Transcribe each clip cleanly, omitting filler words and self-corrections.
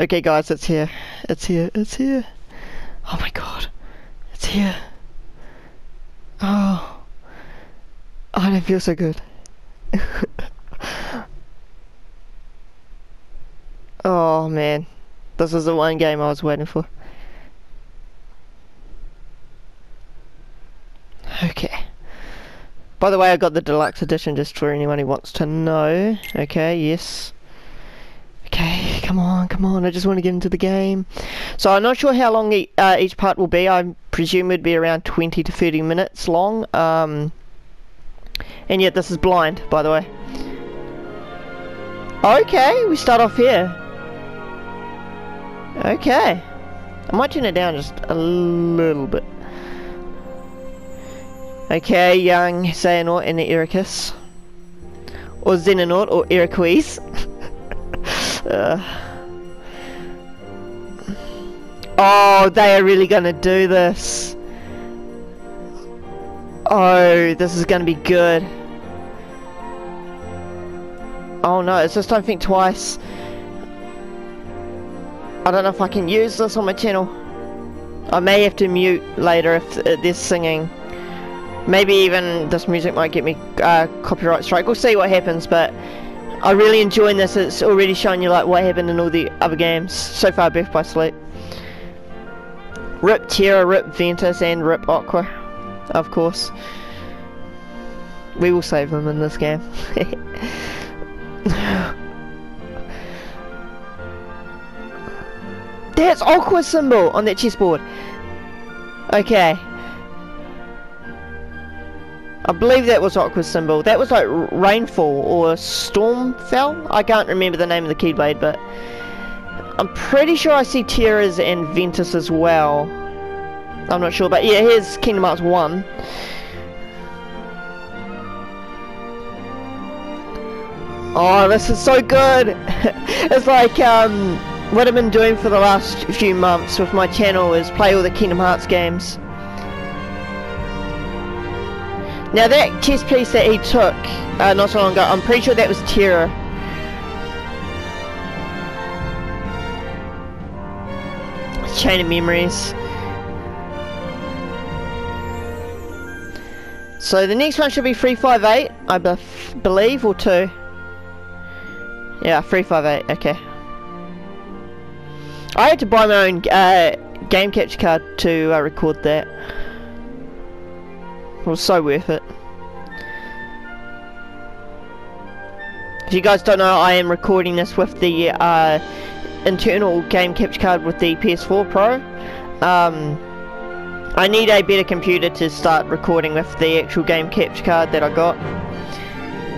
Okay guys, it's here. It's here. It's here. Oh my god. It's here. Oh. Oh, I don't feel so good. Oh man. This is the one game I was waiting for. Okay. By the way, I got the deluxe edition just for anyone who wants to know. Okay, yes. Okay, come on, come on. I just want to get into the game. So I'm not sure how long each part will be. I presume it'd be around 20 to 30 minutes long. And yet this is blind, by the way. Okay, we start off here. Okay. I might turn it down just a little bit. Okay, young Xehanort and the Eraqus. Or Xehanort, or Eraqus. Oh, they are really gonna do this. Oh, this is gonna be good. Oh no, it's just don't think twice. I don't know if I can use this on my channel. I may have to mute later if they're singing. Maybe even this music might get me copyright strike. We'll see what happens, but I'm really enjoying this. It's already showing you like what happened in all the other games. So far, Birth by Sleep. Rip Terra, rip Ventus, and rip Aqua, of course. We will save them in this game. That's Aqua's symbol on that chessboard. Okay. I believe that was Aqua's symbol. That was like rainfall or stormfell. I can't remember the name of the Keyblade, but I'm pretty sure I see Terra's and Ventus as well. I'm not sure, but yeah, here's Kingdom Hearts 1. Oh, this is so good. It's like what I've been doing for the last few months with my channel is play all the Kingdom Hearts games. Now that chess piece that he took not so long ago, I'm pretty sure that was Terra. Chain of Memories. So the next one should be 358, I believe, or 2. Yeah, 358, okay. I had to buy my own game capture card to record that. It was so worth it. If you guys don't know, I am recording this with the internal game capture card with the PS4 Pro. I need a better computer to start recording with the actual game capture card that I got.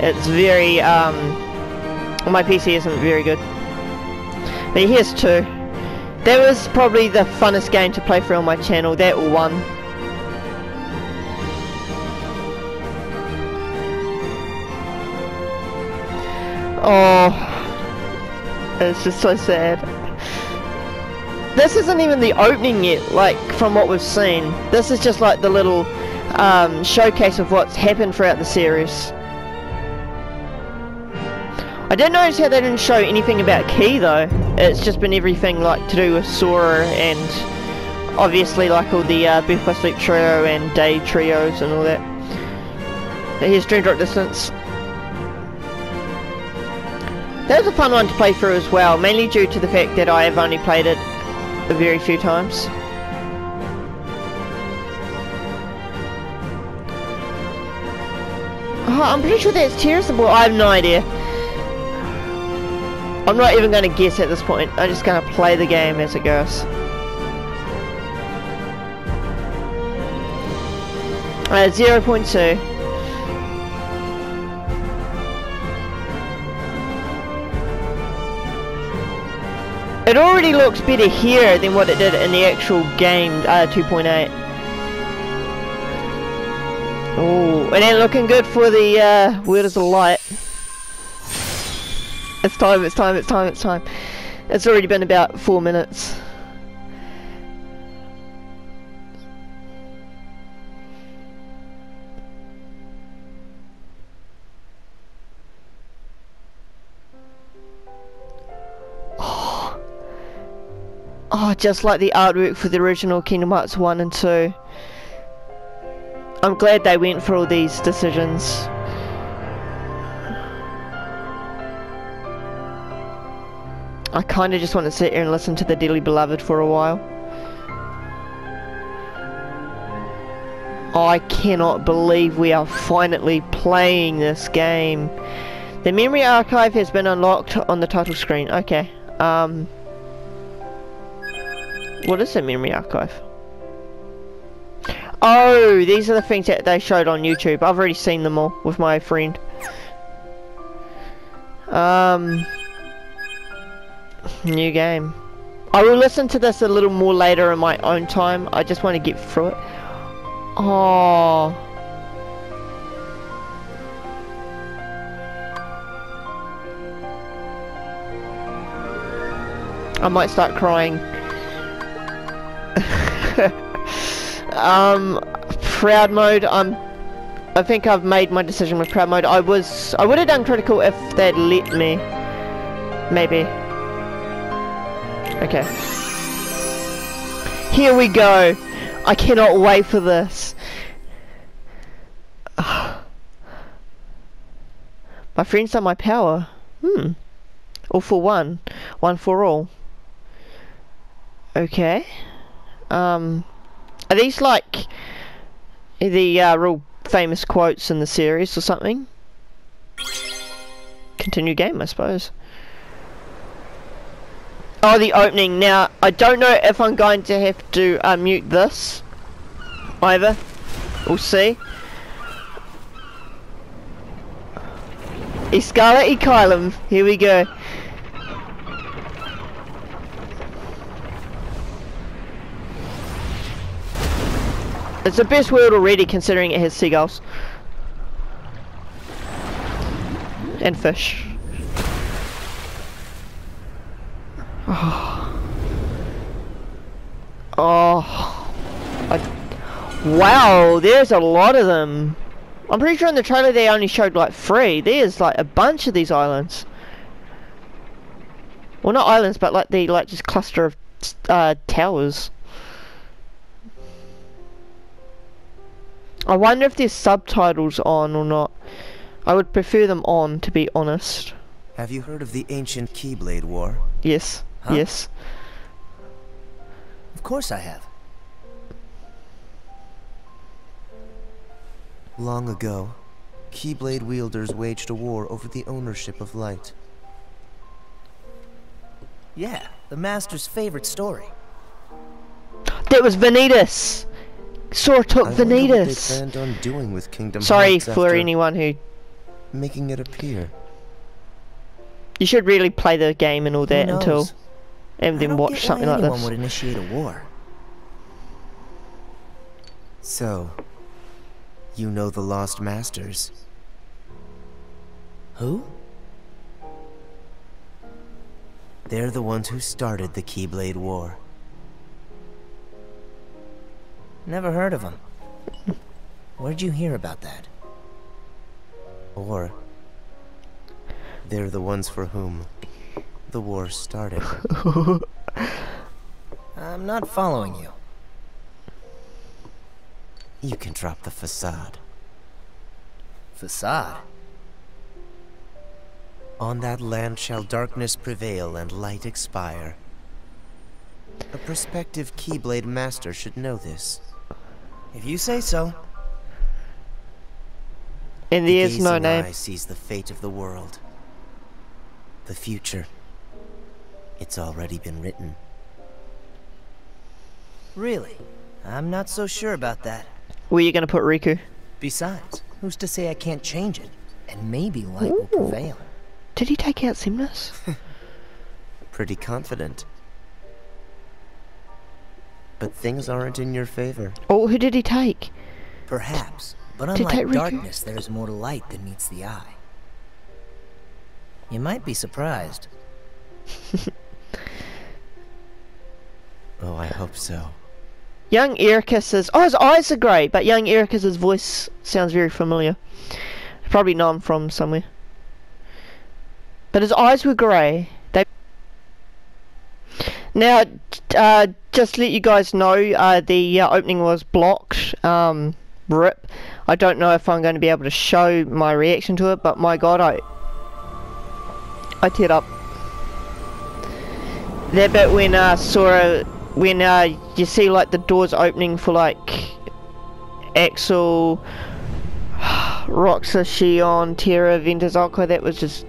It's very, my PC isn't very good. But here's 2. That was probably the funnest game to play through on my channel, that or 1. Oh, it's just so sad. This isn't even the opening yet, like, from what we've seen. This is just like the little showcase of what's happened throughout the series. I didn't notice how they didn't show anything about Key though. It's just been everything like to do with Sora and obviously like all the Birth by Sleep trio and Day trios and all that. Here's Dream Drop Distance. That was a fun one to play through as well, mainly due to the fact that I have only played it a very few times. Oh, I'm pretty sure that's Terraceable. I have no idea. I'm not even going to guess at this point. I'm just going to play the game as it goes. Alright, 0.2. It already looks better here than what it did in the actual game 2.8. Oh, it ain't looking good for the where does the light? It's time, it's time, it's time, it's time. It's already been about 4 minutes. Oh, just like the artwork for the original Kingdom Hearts 1 and 2. I'm glad they went for all these decisions. I kinda just want to sit here and listen to the Dearly Beloved for a while. I cannot believe we are finally playing this game. The memory archive has been unlocked on the title screen. Okay. What is the memory archive? Oh, these are the things that they showed on YouTube. I've already seen them all with my friend. New game. I will listen to this a little more later in my own time. I just want to get through it. Oh, I might start crying. Proud mode. I think I've made my decision with proud mode. I would have done critical if they'd let me. Maybe. Okay. Here we go. I cannot wait for this. My friends are my power. All for one. One for all. Okay. Are these like the real famous quotes in the series or something? Continue game, I suppose. Oh, the opening. Now, I don't know if I'm going to have to mute this either. We'll see. Scala ad Caelum. Here we go. It's the best world already, considering it has seagulls. And fish. Oh. Oh. Wow, there's a lot of them. I'm pretty sure in the trailer they only showed like 3. There's like a bunch of these islands. Well, not islands, but like the just cluster of towers. I wonder if there's subtitles on or not. I would prefer them on, to be honest. Have you heard of the ancient Keyblade War? Yes. Huh? Yes. Of course I have. Long ago, Keyblade wielders waged a war over the ownership of light. Yeah, the Master's favorite story. That was Vanitas! Sora took Vanitas! I wonder what they planned on doing with Kingdom Hearts. Sorry for anyone who... making it appear. You should really play the game and all that until... and then watch something like this. I don't get why anyone would initiate a war. So... you know the Lost Masters. Who? They're the ones who started the Keyblade War. Never heard of them. Where'd you hear about that? Or... they're the ones for whom the war started. I'm not following you. You can drop the facade. Facade? On that land shall darkness prevail and light expire. A prospective Keyblade Master should know this. If you say so. And there is no name. The gazing eye sees the fate of the world. The future. It's already been written. Really? I'm not so sure about that. Where are you gonna put Riku? Besides, who's to say I can't change it? And maybe light will prevail. Did he take out Xemnas? Pretty confident. But things aren't in your favor. Oh, who did he take? Perhaps. But unlike darkness, there's more to light than meets the eye. You might be surprised. Oh, I hope so. Young Eraqus, oh, his eyes are grey, but young Eraqus' voice sounds very familiar. Probably know him from somewhere. But his eyes were grey. Now, Just to let you guys know, the opening was blocked. RIP. I don't know if I'm going to be able to show my reaction to it, but my god, I teared up. That bit when Sora, when you see like the doors opening for like Axel, Roxas, Xion, Terra, Ventus, Aqua, that was just,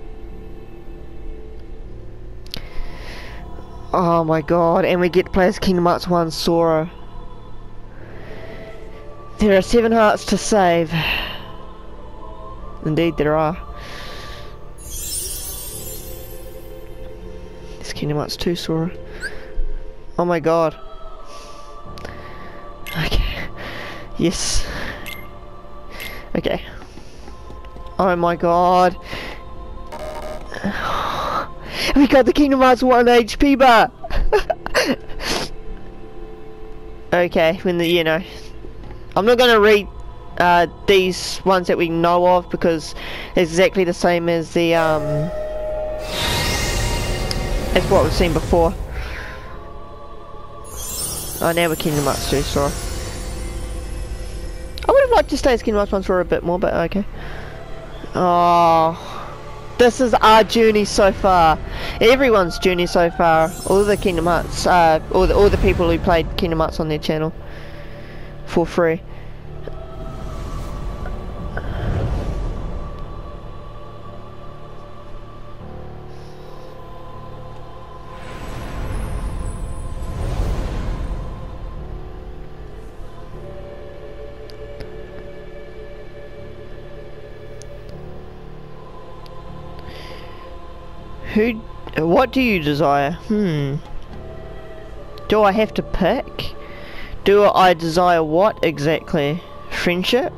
oh my god. And we get to play as Kingdom Hearts 1 Sora. There are 7 hearts to save. Indeed there are. It's Kingdom Hearts 2 Sora. Oh my god. Okay. Yes. Okay. Oh my god. We got the Kingdom Hearts 1 HP bar! Okay, when the, you know, I'm not going to read these ones that we know of because it's exactly the same as the as what we've seen before. Oh, now we're Kingdom Hearts 2, sorry. I would have liked to stay as Kingdom Hearts 1 for a bit more, but okay. Oh, this is our journey so far. Everyone's journey so far. All the Kingdom Hearts, all the people who played Kingdom Hearts on their channel. For free. Who, what do you desire? Do I have to pick? Do I desire what exactly? Friendship?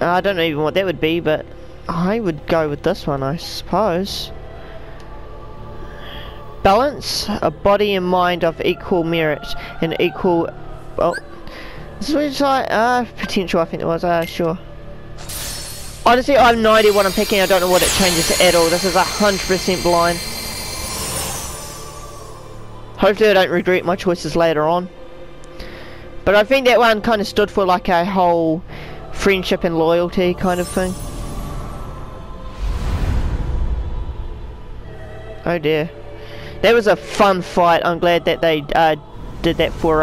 I don't know even what that would be, but I would go with this one, I suppose. Balance, a body and mind of equal merit and equal. Well, this is potential. I think it was. Sure. Honestly, I have no idea what I'm picking. I don't know what it changes at all. This is 100% blind. Hopefully I don't regret my choices later on. But I think that one kind of stood for like a whole friendship and loyalty kind of thing. Oh dear. That was a fun fight. I'm glad that they did that for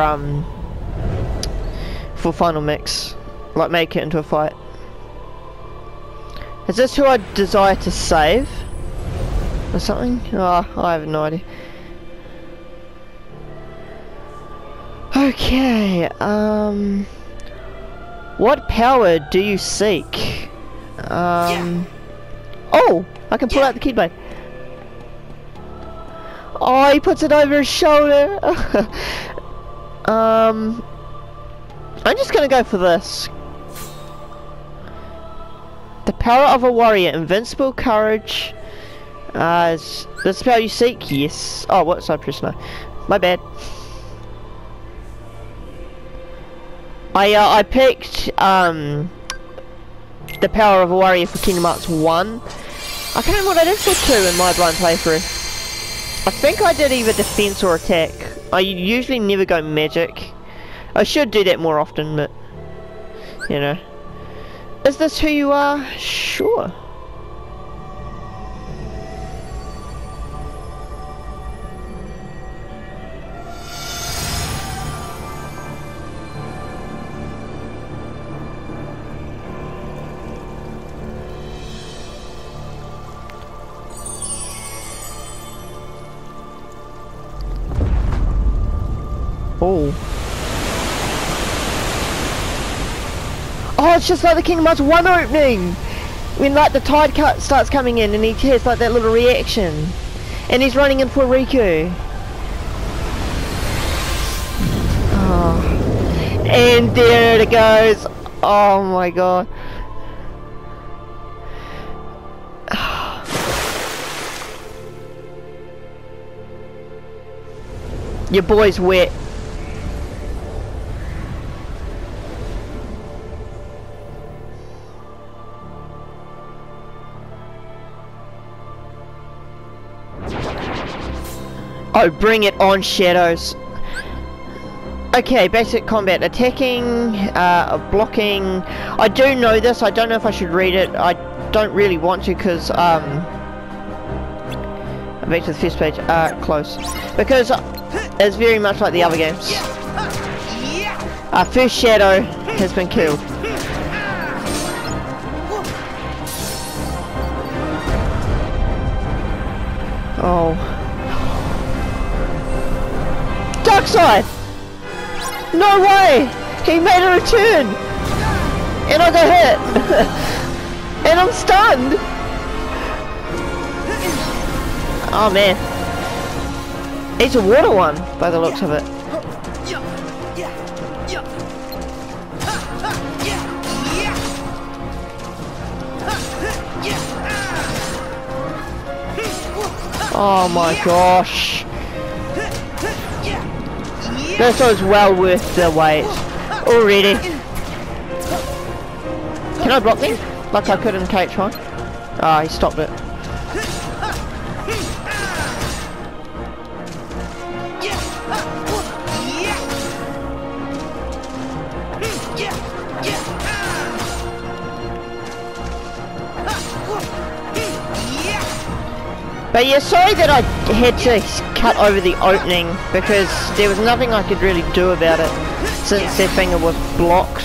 Final Mix. Like make it into a fight. Is this who I desire to save? Or something? Oh, I have no idea. Okay, what power do you seek? Oh, I can pull out the Keyblade. Oh, he puts it over his shoulder. I'm just gonna go for this. The power of a warrior, invincible courage. Is this the power you seek? Yes. Oh, what side press? No. My bad. I picked the power of a warrior for Kingdom Hearts 1. I can't remember what I did for 2 in my blind playthrough. I think I did either defense or attack. I usually never go magic. I should do that more often, but you know. Is this who you are? Sure. Oh. Oh, it's just like the Kingdom Hearts 1 opening! When like the tide cut starts coming in and he has like that little reaction. And he's running in for Riku. Oh. And there it goes! Oh my god. Your boy's wet. Oh, bring it on, Shadows. Okay, basic combat. Attacking, blocking. I do know this, I don't know if I should read it. I don't really want to because, I'm back to the first page. Close. Because it's very much like the other games. Our first Shadow has been killed. Oh. Dark side! No way! He made a return! And I got hit! And I'm stunned! Oh man. It's a water one, by the looks of it. Oh my gosh. This was well worth the wait. Already. Can I block him? Like I couldn't catch one. Ah, he stopped it. But yeah, sorry that I had to cut over the opening because there was nothing I could really do about it since their finger was blocked.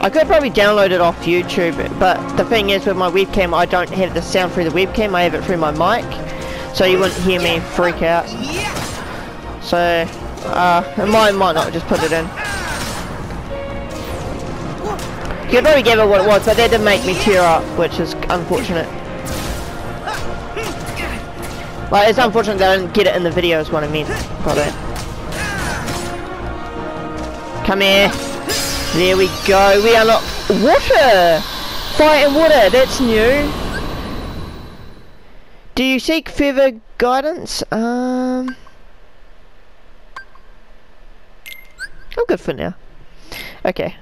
I could probably download it off YouTube, but the thing is with my webcam, I don't have the sound through the webcam, I have it through my mic, so you wouldn't hear me freak out. So, mine might not just put it in. You could probably give it what it was, but that did make me tear up, which is unfortunate. Like, it's unfortunate that I didn't get it in the video is what I meant by that. Come here. There we go. We unlock water! Fire and water, that's new. Do you seek further guidance? I'm good for now. Okay.